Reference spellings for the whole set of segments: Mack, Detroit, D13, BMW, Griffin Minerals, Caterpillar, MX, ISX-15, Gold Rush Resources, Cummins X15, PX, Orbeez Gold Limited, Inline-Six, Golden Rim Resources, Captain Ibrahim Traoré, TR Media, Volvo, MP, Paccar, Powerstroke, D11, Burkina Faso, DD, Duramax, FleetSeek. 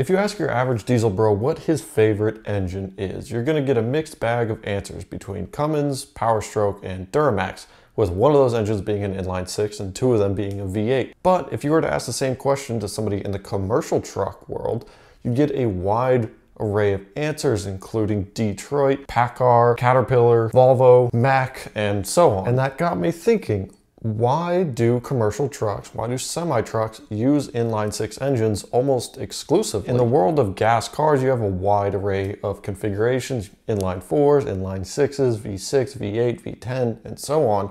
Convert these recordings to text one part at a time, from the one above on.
If you ask your average diesel bro what his favorite engine is, you're going to get a mixed bag of answers between Cummins, Powerstroke, and Duramax, with one of those engines being an inline-six and two of them being a V8. But if you were to ask the same question to somebody in the commercial truck world, you'd get a wide array of answers, including Detroit, Paccar, Caterpillar, Volvo, Mack, and so on. And that got me thinking, why do commercial trucks, why do semi-trucks use inline-six engines almost exclusively? In the world of gas cars, you have a wide array of configurations, inline-4s, inline-6s, V6, V8, V10, and so on.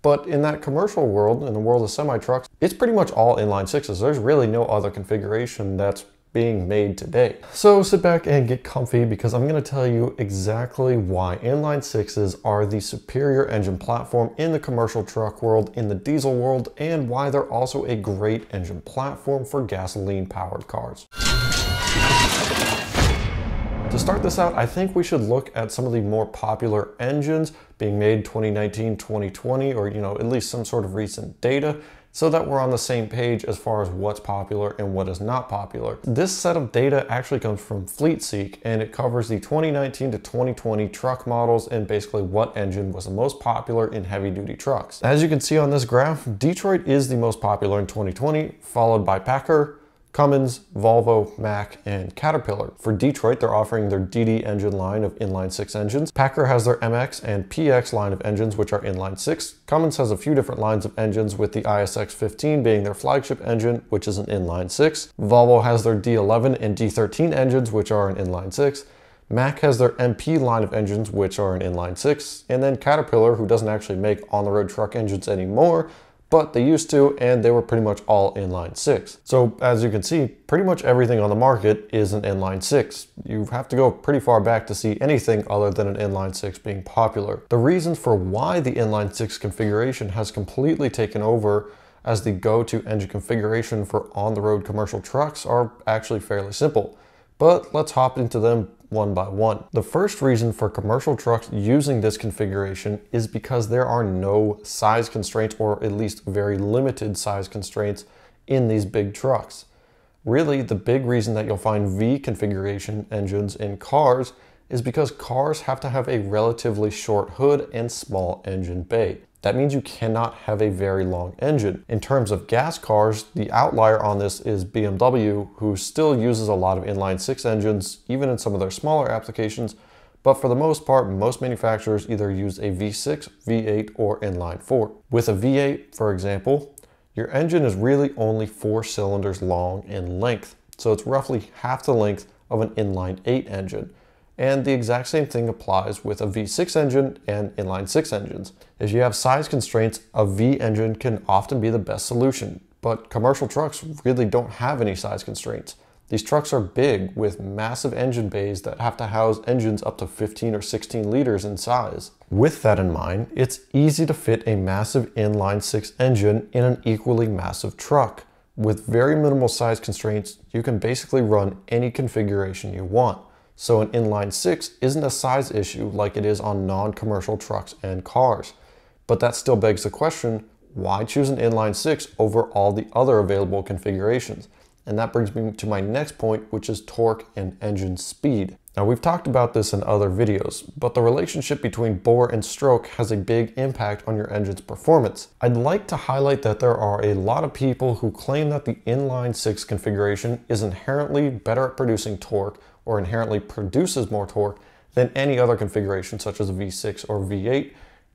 But in that commercial world, in the world of semi-trucks, it's pretty much all inline-6s. There's really no other configuration that's being made today. So sit back and get comfy, because I'm going to tell you exactly why inline-6s are the superior engine platform in the commercial truck world, in the diesel world, and why they're also a great engine platform for gasoline-powered cars. To start this out, I think we should look at some of the more popular engines being made 2019, 2020, or at least some sort of recent data, so that we're on the same page as far as what's popular and what is not popular. This set of data actually comes from FleetSeek, and it covers the 2019 to 2020 truck models and basically what engine was the most popular in heavy-duty trucks. As you can see on this graph, Detroit is the most popular in 2020, followed by Paccar, Cummins, Volvo, Mack, and Caterpillar. For Detroit, they're offering their DD engine line of inline-6 engines. Paccar has their MX and PX line of engines, which are inline-6. Cummins has a few different lines of engines, with the ISX-15 being their flagship engine, which is an inline-6. Volvo has their D11 and D13 engines, which are an inline-6. Mack has their MP line of engines, which are an inline-6. And then Caterpillar, who doesn't actually make on-the-road truck engines anymore, but they used to, and they were pretty much all inline-6. So as you can see, pretty much everything on the market is an inline-6. You have to go pretty far back to see anything other than an inline-6 being popular. The reasons for why the inline-6 configuration has completely taken over as the go-to engine configuration for on-the-road commercial trucks are actually fairly simple, but let's hop into them one by one. The first reason for commercial trucks using this configuration is because there are no size constraints, or at least very limited size constraints, in these big trucks. Really, the big reason that you'll find V configuration engines in cars is because cars have to have a relatively short hood and small engine bay. That means you cannot have a very long engine. In terms of gas cars, the outlier on this is BMW, who still uses a lot of inline-6 engines, even in some of their smaller applications, but for the most part, most manufacturers either use a V6, V8, or inline-4. With a V8, for example, your engine is really only 4 cylinders long in length, so it's roughly half the length of an inline-8 engine. And the exact same thing applies with a V6 engine and inline-6 engines. If you have size constraints, a V engine can often be the best solution, but commercial trucks really don't have any size constraints. These trucks are big, with massive engine bays that have to house engines up to 15 or 16 liters in size. With that in mind, it's easy to fit a massive inline-6 engine in an equally massive truck. With very minimal size constraints, you can basically run any configuration you want. So an inline-6 isn't a size issue like it is on non-commercial trucks and cars. But that still begs the question, why choose an inline-6 over all the other available configurations? And that brings me to my next point, which is torque and engine speed. Now, we've talked about this in other videos, but the relationship between bore and stroke has a big impact on your engine's performance. I'd like to highlight that there are a lot of people who claim that the inline-6 configuration is inherently better at producing torque, or inherently produces more torque, than any other configuration such as a V6 or V8.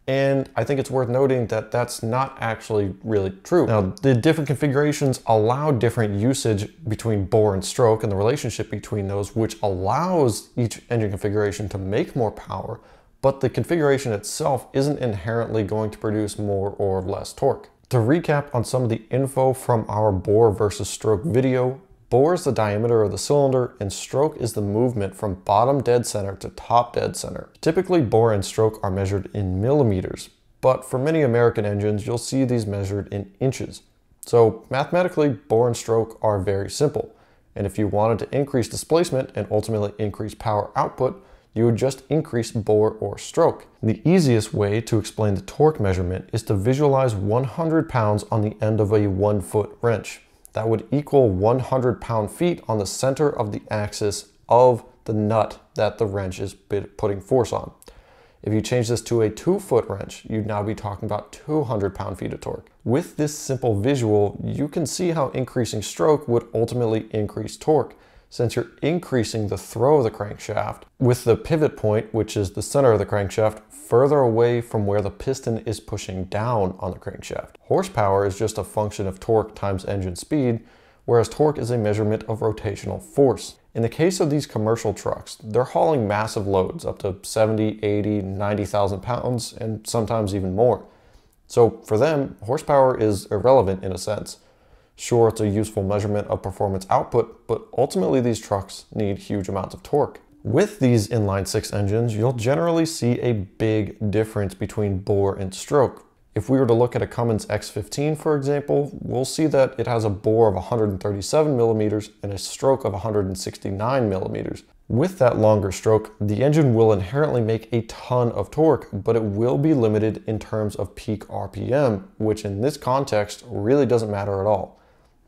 And I think it's worth noting that that's not actually really true. Now, the different configurations allow different usage between bore and stroke, and the relationship between those, which allows each engine configuration to make more power, but the configuration itself isn't inherently going to produce more or less torque. To recap on some of the info from our bore versus stroke video, bore is the diameter of the cylinder, and stroke is the movement from bottom dead center to top dead center. Typically, bore and stroke are measured in millimeters, but for many American engines, you'll see these measured in inches. So mathematically, bore and stroke are very simple. And if you wanted to increase displacement and ultimately increase power output, you would just increase bore or stroke. The easiest way to explain the torque measurement is to visualize 100 pounds on the end of a 1-foot wrench. that would equal 100 pound-feet on the center of the axis of the nut that the wrench is putting force on. If you change this to a 2-foot wrench, you'd now be talking about 200 pound-feet of torque. With this simple visual, you can see how increasing stroke would ultimately increase torque, since you're increasing the throw of the crankshaft with the pivot point, which is the center of the crankshaft, further away from where the piston is pushing down on the crankshaft. Horsepower is just a function of torque times engine speed, whereas torque is a measurement of rotational force. In the case of these commercial trucks, they're hauling massive loads up to 70, 80, 90,000 pounds, and sometimes even more. So for them, horsepower is irrelevant in a sense. Sure, it's a useful measurement of performance output, but ultimately these trucks need huge amounts of torque. With these inline-six engines, you'll generally see a big difference between bore and stroke. If we were to look at a Cummins X15, for example, we'll see that it has a bore of 137 millimeters and a stroke of 169 millimeters. With that longer stroke, the engine will inherently make a ton of torque, but it will be limited in terms of peak RPM, which in this context really doesn't matter at all.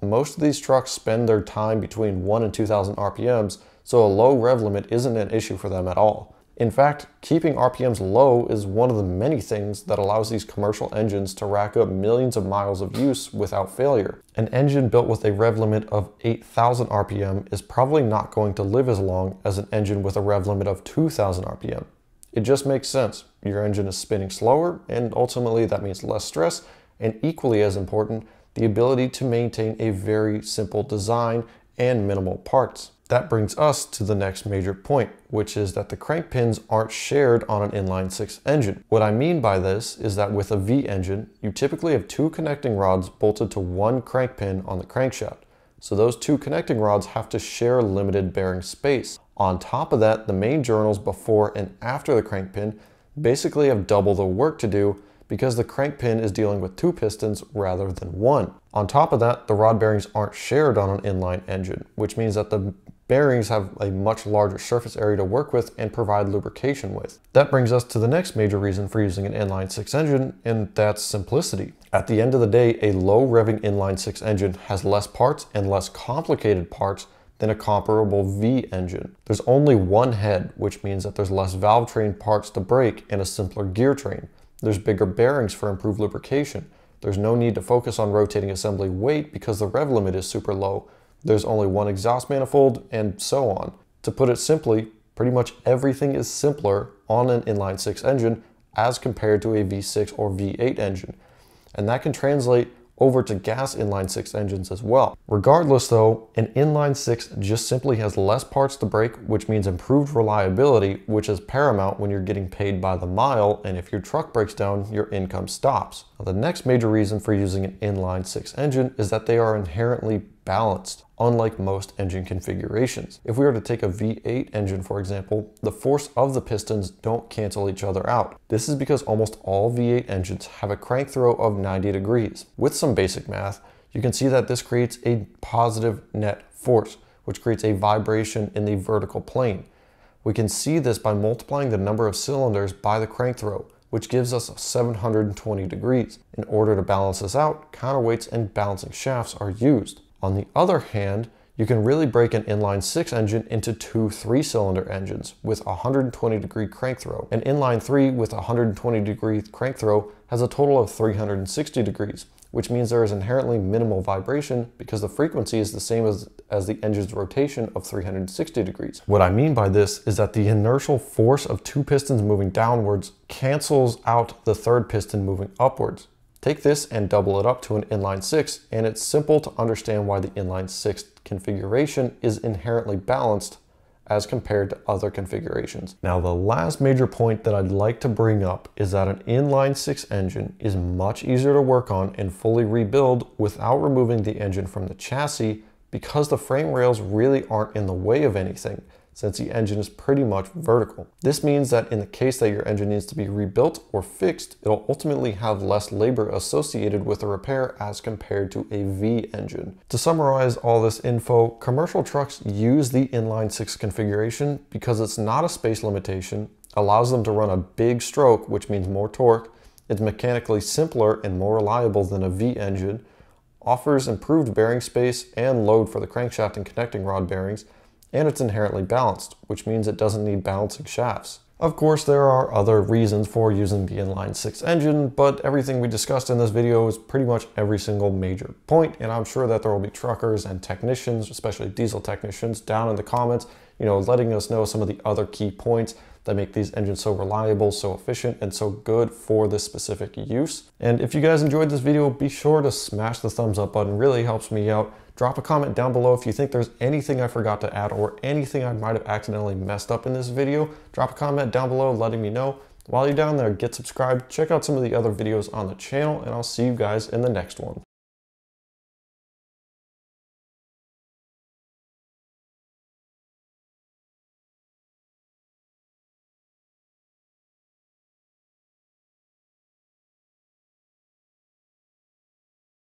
Most of these trucks spend their time between 1 and 2,000 RPMs, so a low rev limit isn't an issue for them at all. In fact, keeping RPMs low is one of the many things that allows these commercial engines to rack up millions of miles of use without failure. An engine built with a rev limit of 8,000 RPM is probably not going to live as long as an engine with a rev limit of 2,000 RPM. It just makes sense. Your engine is spinning slower, and ultimately that means less stress, and equally as important, the ability to maintain a very simple design and minimal parts. That brings us to the next major point, which is that the crank pins aren't shared on an inline-six engine. What I mean by this is that with a V engine, you typically have two connecting rods bolted to one crank pin on the crankshaft. So those two connecting rods have to share limited bearing space. On top of that, the main journals before and after the crank pin basically have double the work to do because the crank pin is dealing with two pistons rather than one. On top of that, the rod bearings aren't shared on an inline engine, which means that the bearings have a much larger surface area to work with and provide lubrication with. That brings us to the next major reason for using an inline-six engine, and that's simplicity. At the end of the day, a low-revving inline-six engine has less parts and less complicated parts than a comparable V engine. There's only one head, which means that there's less valve train parts to break and a simpler gear train. There's bigger bearings for improved lubrication. There's no need to focus on rotating assembly weight because the rev limit is super low. There's only one exhaust manifold, and so on. To put it simply, pretty much everything is simpler on an inline-six engine as compared to a V6 or V8 engine. And that can translate over to gas inline-six engines as well. Regardless though, an inline-six just simply has less parts to break, which means improved reliability, which is paramount when you're getting paid by the mile, and if your truck breaks down, your income stops. Now, the next major reason for using an inline-six engine is that they are inherently balanced, unlike most engine configurations. If we were to take a V8 engine, for example, the force of the pistons don't cancel each other out. This is because almost all V8 engines have a crank throw of 90 degrees. With some basic math, you can see that this creates a positive net force, which creates a vibration in the vertical plane. We can see this by multiplying the number of cylinders by the crank throw, which gives us 720 degrees. In order to balance this out, counterweights and balancing shafts are used. On the other hand, you can really break an inline-six engine into two 3-cylinder engines with 120-degree crank throw. An inline-3 with 120-degree crank throw has a total of 360 degrees, which means there is inherently minimal vibration because the frequency is the same as the engine's rotation of 360 degrees. What I mean by this is that the inertial force of two pistons moving downwards cancels out the third piston moving upwards. Take this and double it up to an inline-six, and it's simple to understand why the inline-six configuration is inherently balanced as compared to other configurations. Now, the last major point that I'd like to bring up is that an inline-six engine is much easier to work on and fully rebuild without removing the engine from the chassis because the frame rails really aren't in the way of anything, since the engine is pretty much vertical. This means that in the case that your engine needs to be rebuilt or fixed, it'll ultimately have less labor associated with the repair as compared to a V engine. To summarize all this info, commercial trucks use the inline-six configuration because it's not a space limitation, allows them to run a big stroke, which means more torque, it's mechanically simpler and more reliable than a V engine, offers improved bearing space and load for the crankshaft and connecting rod bearings, and it's inherently balanced, which means it doesn't need balancing shafts. Of course, there are other reasons for using the inline 6 engine, but everything we discussed in this video is pretty much every single major point, and I'm sure that there will be truckers and technicians, especially diesel technicians, down in the comments, you know, letting us know some of the other key points that make these engines so reliable, so efficient, and so good for this specific use. And if you guys enjoyed this video, be sure to smash the thumbs up button, really helps me out. Drop a comment down below if you think there's anything I forgot to add or anything I might have accidentally messed up in this video. Drop a comment down below letting me know. While you're down there, get subscribed, check out some of the other videos on the channel, and I'll see you guys in the next one.